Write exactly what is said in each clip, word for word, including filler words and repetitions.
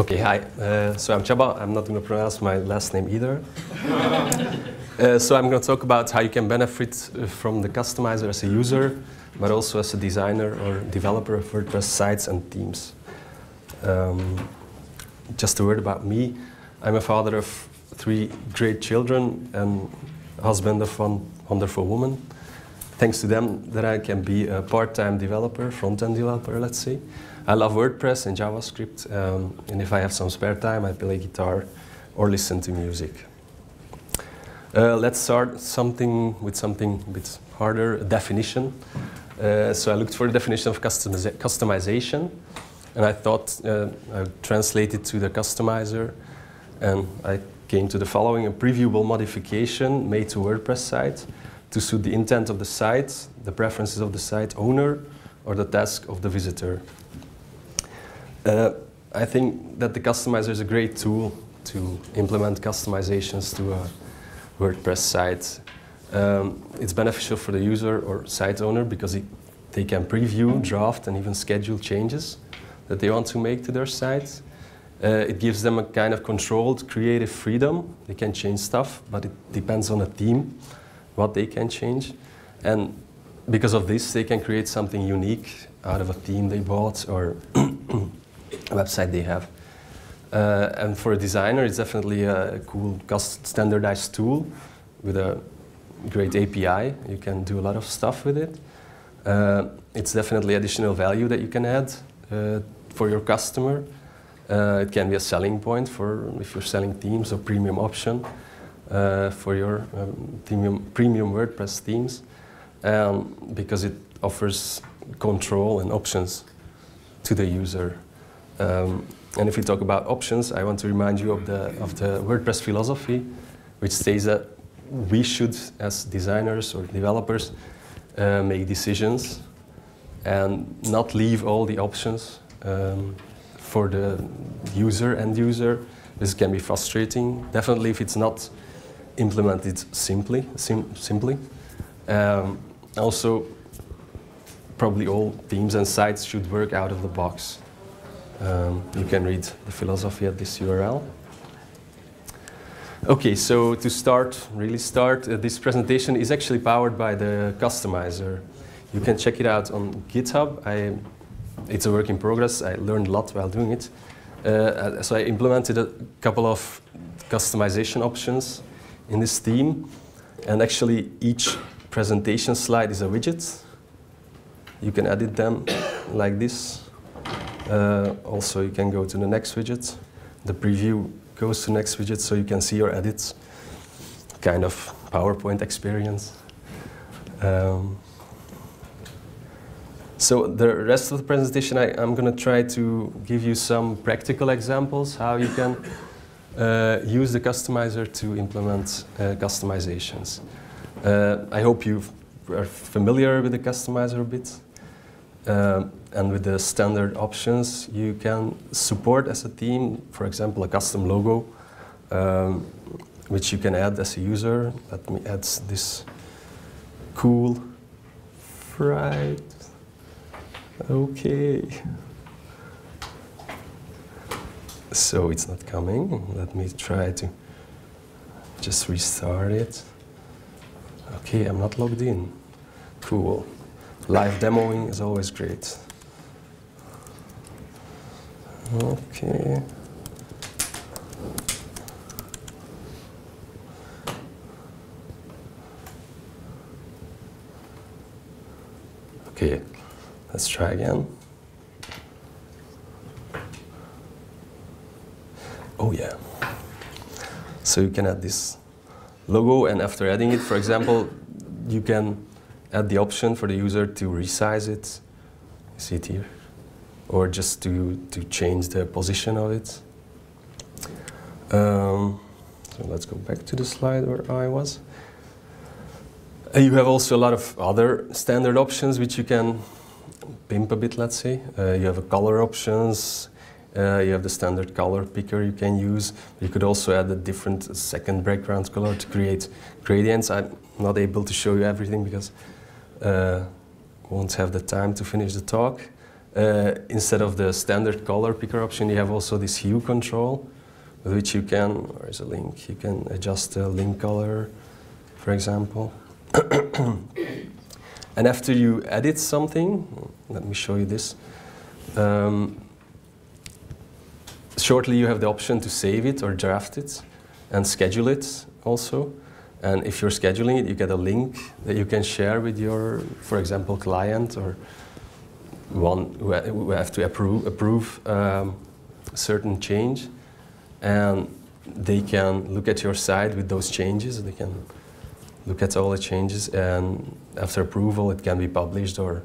Okay, hi. Uh, so I'm Csaba. I'm not going to pronounce my last name either. uh, so I'm going to talk about how you can benefit from the customizer as a user, but also as a designer or developer of WordPress sites and teams. Um, just a word about me. I'm a father of three great children and husband of one wonderful woman. Thanks to them that I can be a part-time developer, front-end developer, let's say. I love WordPress and JavaScript, um, and if I have some spare time, I play guitar or listen to music. Uh, let's start something with something a bit harder, a definition. Uh, so I looked for a definition of customiza customization, and I thought uh, I translated to the customizer, and I came to the following: a previewable modification made to WordPress site to suit the intent of the site, the preferences of the site owner, or the task of the visitor. Uh, I think that the customizer is a great tool to implement customizations to a WordPress site. Um, it's beneficial for the user or site owner because it, they can preview, draft, and even schedule changes that they want to make to their site. Uh, it gives them a kind of controlled, creative freedom. They can change stuff, but it depends on a theme what they can change. And because of this, they can create something unique out of a theme they bought or website they have. Uh, and for a designer, it's definitely a cool standardized tool with a great A P I. You can do a lot of stuff with it. Uh, it's definitely additional value that you can add uh, for your customer. Uh, it can be a selling point for if you're selling themes or premium option uh, for your um, theme, premium WordPress themes, um, because it offers control and options to the user. Um, and if we talk about options, I want to remind you of the, of the WordPress philosophy, which states that we should, as designers or developers, uh, make decisions and not leave all the options um, for the user, end user. This can be frustrating, definitely if it's not implemented simply. Sim simply. Um, also, probably all themes and sites should work out of the box. Um, you can read the philosophy at this U R L. Okay, so to start, really start, uh, this presentation is actually powered by the customizer. You can check it out on GitHub. I, it's a work in progress. I learned a lot while doing it. Uh, so I implemented a couple of customization options in this theme. And actually, each presentation slide is a widget. You can edit them like this. Uh, also, you can go to the next widget. The preview goes to next widget, so you can see your edits. Kind of PowerPoint experience. Um, so the rest of the presentation, I, I'm going to try to give you some practical examples how you can uh, use the customizer to implement uh, customizations. Uh, I hope you are familiar with the customizer a bit. Um, and with the standard options, you can support as a theme, for example, a custom logo, um, which you can add as a user. Let me add this cool fried. Okay. So it's not coming. Let me try to just restart it. Okay, I'm not logged in. Cool. Live demoing is always great. Okay. Okay, let's try again. Oh yeah. So you can add this logo, and after adding it, for example, you can add the option for the user to resize it, you see it here, or just to, to change the position of it. Um, so let's go back to the slide where I was. Uh, you have also a lot of other standard options which you can pimp a bit, let's say. Uh, you have a color options, uh, you have the standard color picker you can use. You could also add a different second background color to create gradients. I'm not able to show you everything because Uh, won't have the time to finish the talk. Uh, instead of the standard color picker option, you have also this hue control, with which you can, where is a link, you can adjust the link color, for example. And after you edit something, let me show you this. Um, shortly you have the option to save it or draft it and schedule it also. And if you're scheduling it, you get a link that you can share with your, for example, client or one who have to approve, approve um, certain change, and they can look at your site with those changes. They can look at all the changes, and after approval, it can be published, or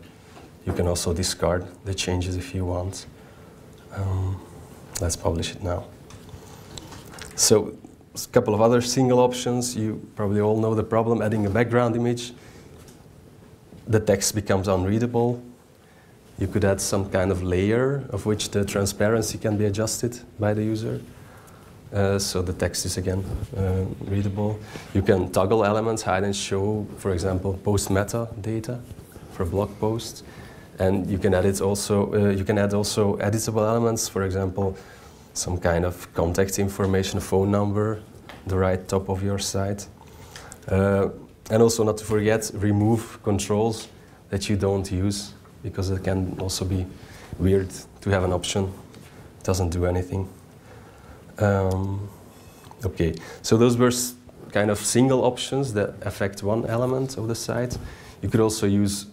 you can also discard the changes if you want. Um, let's publish it now. So a couple of other single options. You probably all know the problem, adding a background image. The text becomes unreadable. You could add some kind of layer of which the transparency can be adjusted by the user. Uh, so the text is again uh, readable. You can toggle elements, hide and show, for example, post meta data for blog posts. And you can add it also, uh, you can add also editable elements, for example, some kind of contact information, phone number, the right top of your site. Uh, and also, not to forget, remove controls that you don't use, because it can also be weird to have an option that doesn't do anything. Um, okay, so those were kind of single options that affect one element of the site. You could also use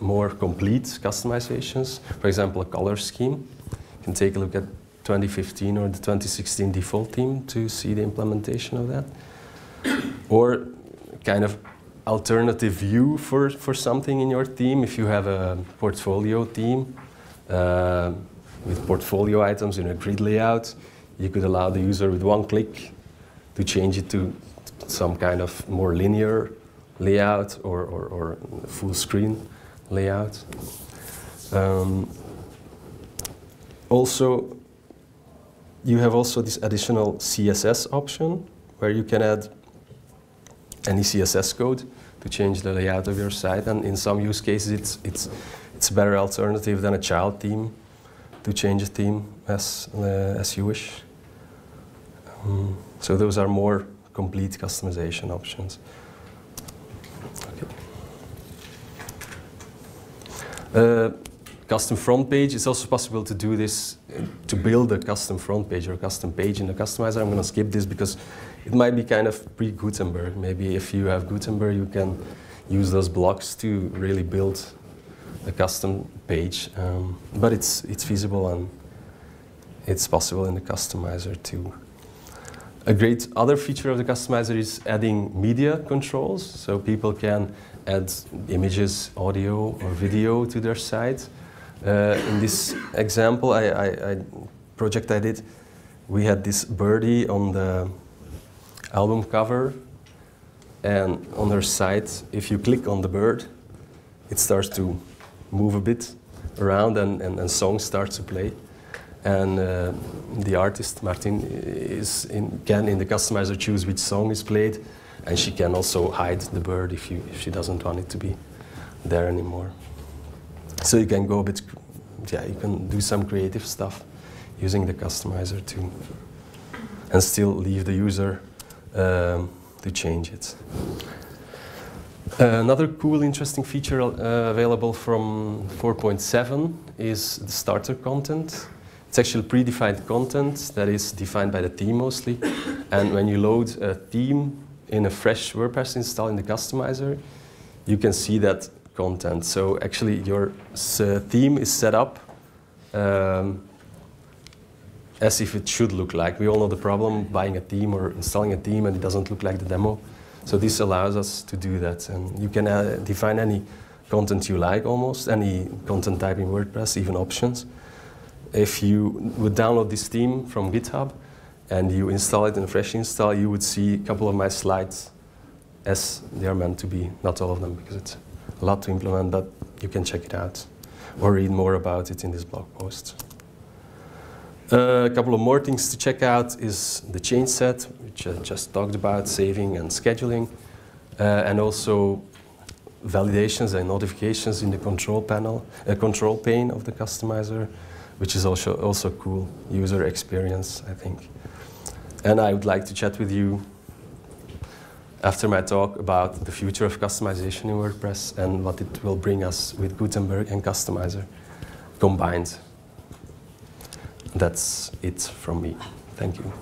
more complete customizations, for example, a color scheme. You can take a look at twenty fifteen or the twenty sixteen default theme to see the implementation of that. Or kind of alternative view for, for something in your team. If you have a portfolio team uh, with portfolio items in a grid layout, you could allow the user with one click to change it to some kind of more linear layout or, or, or full screen layout. Um, also, you have also this additional C S S option where you can add any C S S code to change the layout of your site, and in some use cases it's, it's, it's a better alternative than a child theme to change a theme as, uh, as you wish. Um, so those are more complete customization options. Okay. Uh, custom front page, it's also possible to do this, uh, to build a custom front page or a custom page in the customizer. I'm going to skip this because it might be kind of pre-Gutenberg. Maybe if you have Gutenberg, you can use those blocks to really build a custom page. Um, but it's, it's feasible and it's possible in the customizer too. A great other feature of the customizer is adding media controls. So people can add images, audio, or video to their site. Uh, in this example, I, I, I project I did, we had this birdie on the album cover, and on her site, if you click on the bird, it starts to move a bit around, and, and, and songs start to play. And uh, the artist, Martin, is in, can in the customizer choose which song is played, and she can also hide the bird if, you, if she doesn't want it to be there anymore. So you can go a bit, yeah, you can do some creative stuff using the customizer too, and still leave the user Um, to change it. Uh, another cool, interesting feature uh, available from four point seven is the starter content. It's actually predefined content that is defined by the theme mostly. And when you load a theme in a fresh WordPress install in the customizer, you can see that content. So actually your uh, theme is set up um, as if it should look like. We all know the problem, buying a theme or installing a theme and it doesn't look like the demo. So this allows us to do that. And you can uh, define any content you like almost, any content type in WordPress, even options. If you would download this theme from GitHub and you install it in a fresh install, you would see a couple of my slides as they are meant to be. Not all of them, because it's a lot to implement, but you can check it out or read more about it in this blog post. Uh, a couple of more things to check out is the change set, which I just talked about, saving and scheduling, uh, and also validations and notifications in the control panel, uh, control pane of the customizer, which is also also cool user experience, I think. And I would like to chat with you after my talk about the future of customization in WordPress and what it will bring us with Gutenberg and Customizer combined. That's it from me. Thank you.